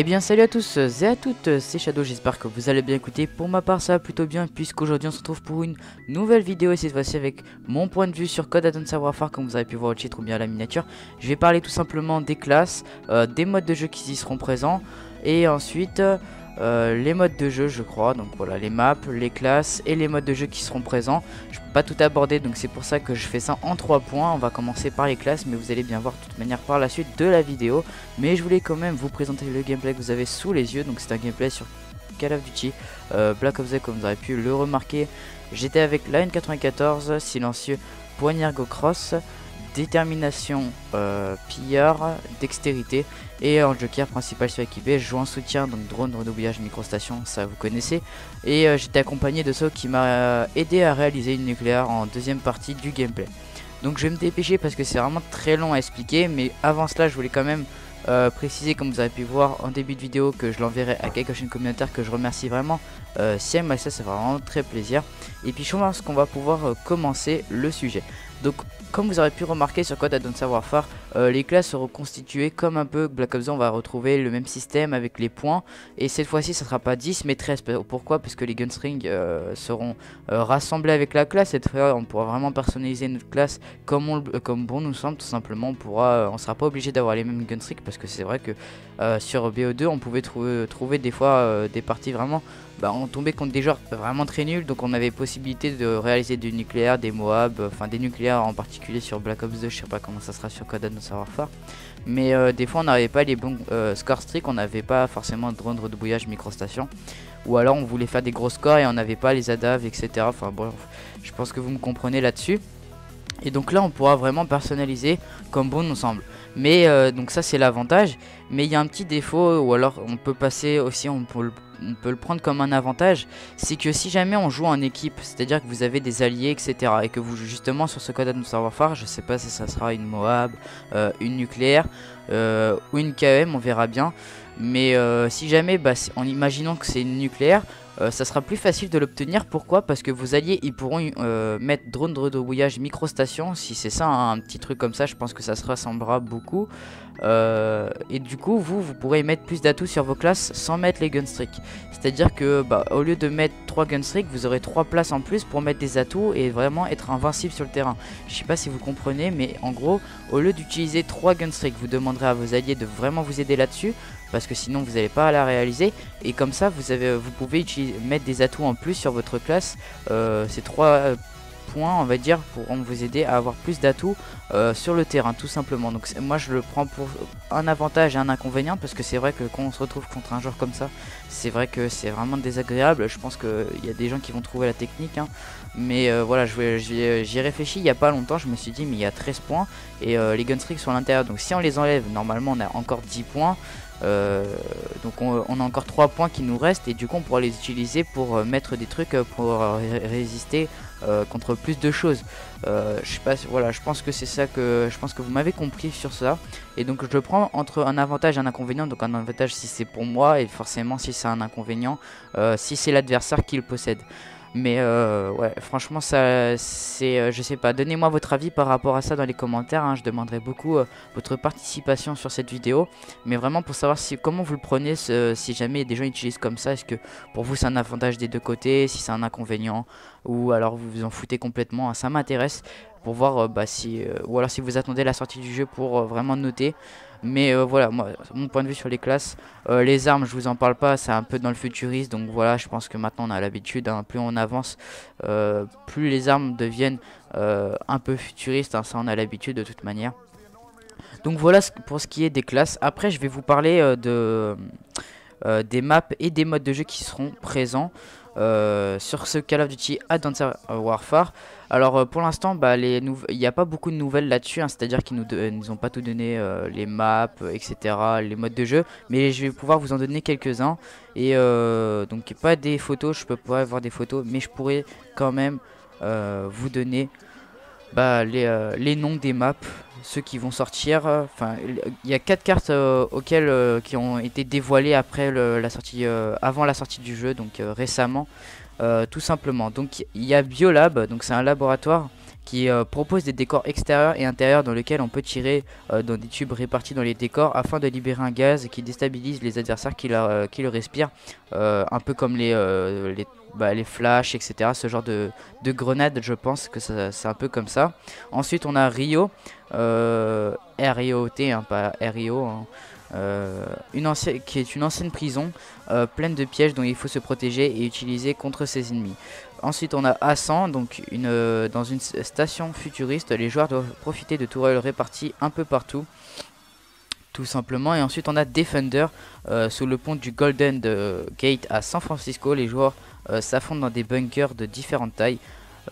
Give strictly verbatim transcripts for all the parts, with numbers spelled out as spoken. Eh bien salut à tous et à toutes, c'est Shadow, j'espère que vous allez bien. Écouter, pour ma part ça va plutôt bien puisqu'aujourd'hui on se retrouve pour une nouvelle vidéo et cette fois-ci avec mon point de vue sur Code Advanced Warfare. Comme vous avez pu voir au titre ou bien à la miniature, je vais parler tout simplement des classes, euh, des modes de jeu qui y seront présents et ensuite euh, les modes de jeu je crois. Donc voilà, les maps, les classes et les modes de jeu qui seront présents. Je peux pas tout aborder donc c'est pour ça que je fais ça en trois points. On va commencer par les classes mais vous allez bien voir de toute manière par la suite de la vidéo. Mais je voulais quand même vous présenter le gameplay que vous avez sous les yeux. Donc c'est un gameplay sur Call of Duty euh, Black Ops deux comme vous avez pu le remarquer. J'étais avec la N quatre-vingt-quatorze, silencieux, poignard go cross, détermination, euh, pillard, dextérité et en joker principal sur équipé. Je joue en soutien donc drone, redoublage, microstation, ça vous connaissez. Et euh, j'étais accompagné de ceux qui m'a euh, aidé à réaliser une nucléaire en deuxième partie du gameplay. Donc je vais me dépêcher parce que c'est vraiment très long à expliquer, mais avant cela je voulais quand même Euh, préciser, comme vous avez pu voir en début de vidéo, que je l'enverrai à quelques chaînes communautaires que je remercie vraiment. Euh, si elle m'a fait, ça fait vraiment très plaisir. Et puis je pense qu'on va pouvoir euh, commencer le sujet. Donc comme vous aurez pu remarquer sur Code Advanced Warfare, euh, les classes seront constituées comme un peu Black Ops deux. On va retrouver le même système avec les points. Et cette fois-ci ça sera pas dix mais treize. Pourquoi? Parce que les gunslings euh, seront euh, rassemblés avec la classe. Cette fois on pourra vraiment personnaliser notre classe comme, on, euh, comme bon nous semble tout simplement. On pourra, euh, on sera pas obligé d'avoir les mêmes gunslings parce que c'est vrai que euh, sur B O deux on pouvait trouver, trouver des fois euh, des parties vraiment, bah, on tombait contre des joueurs vraiment très nuls, donc on avait possibilité de réaliser du nucléaire, des Moab, enfin euh, des nucléaires en particulier sur Black Ops deux. Je sais pas comment ça sera sur Code Advanced Warfare, mais euh, des fois on n'avait pas les bons euh, score streak, on n'avait pas forcément de drone, redouillage, microstation, ou alors on voulait faire des gros scores et on n'avait pas les A D A V, etc. Enfin bon, je pense que vous me comprenez là dessus Et donc là on pourra vraiment personnaliser comme bon nous semble. Mais euh, donc ça c'est l'avantage. Mais il y a un petit défaut, ou alors on peut passer aussi, on peut, on peut le prendre comme un avantage. C'est que si jamais on joue en équipe, c'est à dire que vous avez des alliés etc, et que vous justement sur ce Code Advanced Warfare, je sais pas si ça sera une Moab, euh, une nucléaire euh, ou une K M, on verra bien. Mais euh, si jamais, bah, en imaginant que c'est une nucléaire, Euh, ça sera plus facile de l'obtenir. Pourquoi? Parce que vos alliés ils pourront euh, mettre drone de redouillage, microstation, si c'est ça, hein, un petit truc comme ça. Je pense que ça se rassemblera beaucoup euh, et du coup vous vous pourrez mettre plus d'atouts sur vos classes sans mettre les gunstreaks. C'est à dire que bah, au lieu de mettre trois gunstreaks, vous aurez trois places en plus pour mettre des atouts et vraiment être invincible sur le terrain. Je sais pas si vous comprenez, mais en gros au lieu d'utiliser trois gunstreaks, vous demanderez à vos alliés de vraiment vous aider là dessus parce que sinon vous n'allez pas la réaliser. Et comme ça vous, avez, vous pouvez utiliser, mettre des atouts en plus sur votre classe, euh, ces trois points on va dire pourront vous aider à avoir plus d'atouts euh, sur le terrain tout simplement. Donc moi je le prends pour un avantage et un inconvénient parce que c'est vrai que quand on se retrouve contre un joueur comme ça, c'est vrai que c'est vraiment désagréable. Je pense qu'il y a des gens qui vont trouver la technique hein. Mais euh, voilà, j'y ai réfléchi il n'y a pas longtemps, je me suis dit mais il y a treize points et euh, les gunstreaks sont à l'intérieur, donc si on les enlève normalement on a encore dix points. Euh, donc on, on a encore trois points qui nous restent et du coup on pourra les utiliser pour euh, mettre des trucs euh, pour euh, résister euh, contre plus de choses. Euh, je sais pas, voilà, je pense que c'est ça, que je pense que vous m'avez compris sur ça. Et donc je le prends entre un avantage et un inconvénient. Donc un avantage si c'est pour moi et forcément si c'est un inconvénient euh, si c'est l'adversaire qui le possède. Mais euh, ouais, franchement ça c'est, euh, je sais pas, donnez-moi votre avis par rapport à ça dans les commentaires hein. Je demanderai beaucoup euh, votre participation sur cette vidéo, mais vraiment pour savoir si, comment vous le prenez, ce, si jamais des gens utilisent comme ça. Est-ce que pour vous c'est un avantage des deux côtés, si c'est un inconvénient, ou alors vous vous en foutez complètement hein. Ça m'intéresse pour voir euh, bah, si, euh, ou alors si vous attendez la sortie du jeu pour euh, vraiment noter. Mais euh, voilà, moi, mon point de vue sur les classes, euh, les armes je vous en parle pas, c'est un peu dans le futuriste. Donc voilà, je pense que maintenant on a l'habitude hein, plus on avance, euh, plus les armes deviennent euh, un peu futuristes hein, ça on a l'habitude de toute manière. Donc voilà pour ce qui est des classes. Après je vais vous parler euh, de, euh, des maps et des modes de jeu qui seront présents Euh, sur ce Call of Duty Advanced Warfare. Alors euh, pour l'instant bah, les il n'y a pas beaucoup de nouvelles là dessus hein, c'est à dire qu'ils nous, nous ont pas tout donné euh, les maps etc, les modes de jeu, mais je vais pouvoir vous en donner quelques uns et euh, donc pas des photos, je peux pas avoir des photos mais je pourrais quand même euh, vous donner bah, les, euh, les noms des maps, ceux qui vont sortir. Enfin euh, il y a quatre cartes euh, auxquelles euh, qui ont été dévoilées après le, la sortie euh, avant la sortie du jeu, donc euh, récemment euh, tout simplement. Donc il y a BioLab, donc c'est un laboratoire qui euh, propose des décors extérieurs et intérieurs dans lesquels on peut tirer euh, dans des tubes répartis dans les décors afin de libérer un gaz qui déstabilise les adversaires qui, la, euh, qui le respirent, euh, un peu comme les, euh, les, bah, les flashs, etc., ce genre de, de grenades. Je pense que c'est un peu comme ça. Ensuite on a Rio, euh, R I O T, hein, pas R I O, hein. Euh, une ancienne, qui est une ancienne prison euh, pleine de pièges dont il faut se protéger et utiliser contre ses ennemis. Ensuite on a Ascent, donc une, euh, dans une station futuriste, les joueurs doivent profiter de tourelles réparties un peu partout, tout simplement. Et ensuite on a Defender, euh, sous le pont du Golden Gate à San Francisco, les joueurs euh, s'affrontent dans des bunkers de différentes tailles,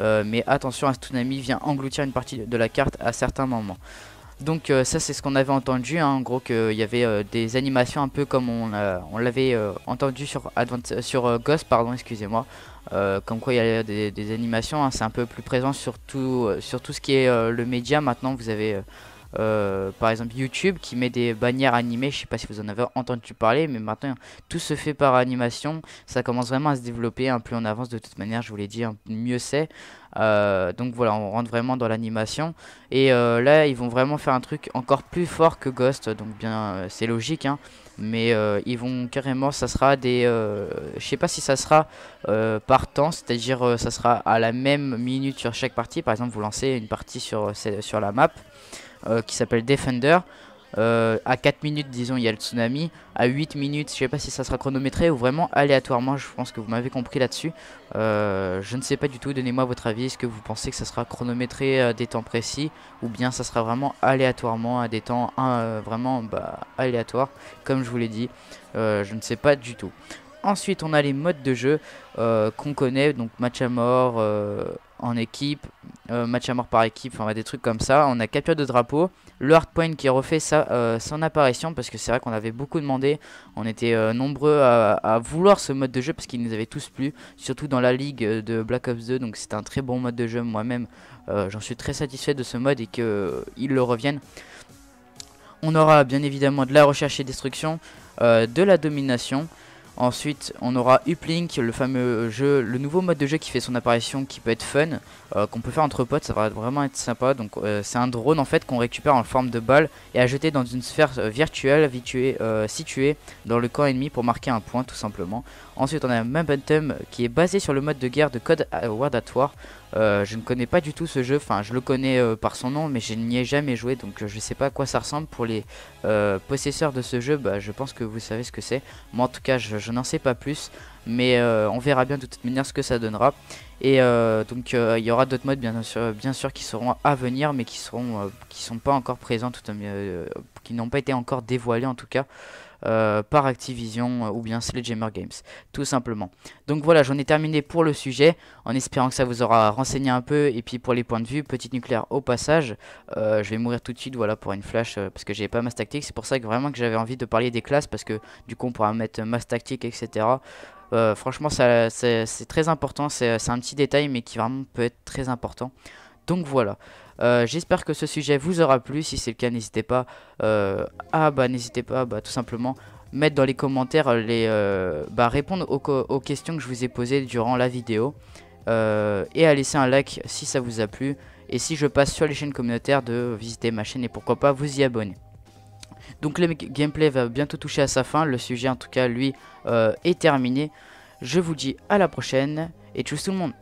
euh, mais attention, un tsunami vient engloutir une partie de la carte à certains moments. Donc euh, ça c'est ce qu'on avait entendu, hein, en gros qu'il euh, y avait euh, des animations un peu comme on, euh, on l'avait euh, entendu sur, Advent, sur euh, Ghost, pardon, excusez-moi, euh, comme quoi il y a des, des animations, hein, c'est un peu plus présent sur tout, euh, sur tout ce qui est euh, le média. Maintenant vous avez euh, euh, par exemple YouTube qui met des bannières animées, je sais pas si vous en avez entendu parler, mais maintenant tout se fait par animation, ça commence vraiment à se développer, hein, plus on avance de toute manière, je vous l'ai dit, hein, mieux c'est. Euh, donc voilà, on rentre vraiment dans l'animation et euh, là ils vont vraiment faire un truc encore plus fort que Ghost, donc bien euh, c'est logique, hein, mais euh, ils vont carrément, ça sera des euh, je sais pas si ça sera euh, par temps, c'est à dire euh, ça sera à la même minute sur chaque partie. Par exemple vous lancez une partie sur, sur la map euh, qui s'appelle Defender. Euh, à quatre minutes disons il y a le tsunami, à huit minutes je sais pas si ça sera chronométré ou vraiment aléatoirement, je pense que vous m'avez compris là dessus euh, je ne sais pas du tout, donnez moi votre avis, est-ce que vous pensez que ça sera chronométré à des temps précis ou bien ça sera vraiment aléatoirement à des temps euh, vraiment bah, aléatoires comme je vous l'ai dit, euh, je ne sais pas du tout. Ensuite on a les modes de jeu euh, qu'on connaît, donc match à mort euh, en équipe, euh, match à mort par équipe, enfin des trucs comme ça. On a capture de drapeau, le hardpoint qui refait sa, euh, son apparition, parce que c'est vrai qu'on avait beaucoup demandé, on était euh, nombreux à, à vouloir ce mode de jeu parce qu'il nous avait tous plu, surtout dans la ligue de Black Ops deux, donc c'est un très bon mode de jeu. Moi-même euh, j'en suis très satisfait de ce mode et qu'ils euh, le reviennent. On aura bien évidemment de la recherche et destruction, euh, de la domination. Ensuite, on aura Uplink, le fameux jeu, le nouveau mode de jeu qui fait son apparition, qui peut être fun, euh, qu'on peut faire entre potes, ça va vraiment être sympa. Donc, euh, c'est un drone en fait qu'on récupère en forme de balle et à jeter dans une sphère virtuelle située, euh, située dans le camp ennemi pour marquer un point, tout simplement. Ensuite, on a Mabantum qui est basé sur le mode de guerre de Code War at War. Euh, je ne connais pas du tout ce jeu, enfin je le connais euh, par son nom mais je n'y ai jamais joué, donc euh, je sais pas à quoi ça ressemble. Pour les euh, possesseurs de ce jeu, bah, je pense que vous savez ce que c'est, moi en tout cas je, je n'en sais pas plus, mais euh, on verra bien de toute manière ce que ça donnera. Et euh, donc il euh, y aura d'autres modes bien sûr, bien sûr qui seront à venir mais qui seront euh, qui sont pas encore présents, tout, euh, qui n'ont pas été encore dévoilés en tout cas. Euh, par Activision euh, ou bien Sledgehammer Games, tout simplement. Donc voilà, j'en ai terminé pour le sujet, en espérant que ça vous aura renseigné un peu. Et puis pour les points de vue, petite nucléaire au passage, euh, je vais mourir tout de suite, voilà, pour une flash, euh, parce que j'avais pas Mass Tactique. C'est pour ça que vraiment que j'avais envie de parler des classes, parce que du coup on pourra mettre Mass Tactique, etc. euh, Franchement ça c'est très important, c'est un petit détail mais qui vraiment peut être très important. Donc voilà, euh, j'espère que ce sujet vous aura plu. Si c'est le cas, n'hésitez pas, euh, ah bah n'hésitez pas, bah, tout simplement, mettre dans les commentaires, les, euh, bah, répondre aux, aux questions que je vous ai posées durant la vidéo. Euh, et à laisser un like si ça vous a plu. Et si je passe sur les chaînes communautaires, de visiter ma chaîne et pourquoi pas vous y abonner. Donc le gameplay va bientôt toucher à sa fin, le sujet en tout cas lui euh, est terminé. Je vous dis à la prochaine et tchuss tout le monde.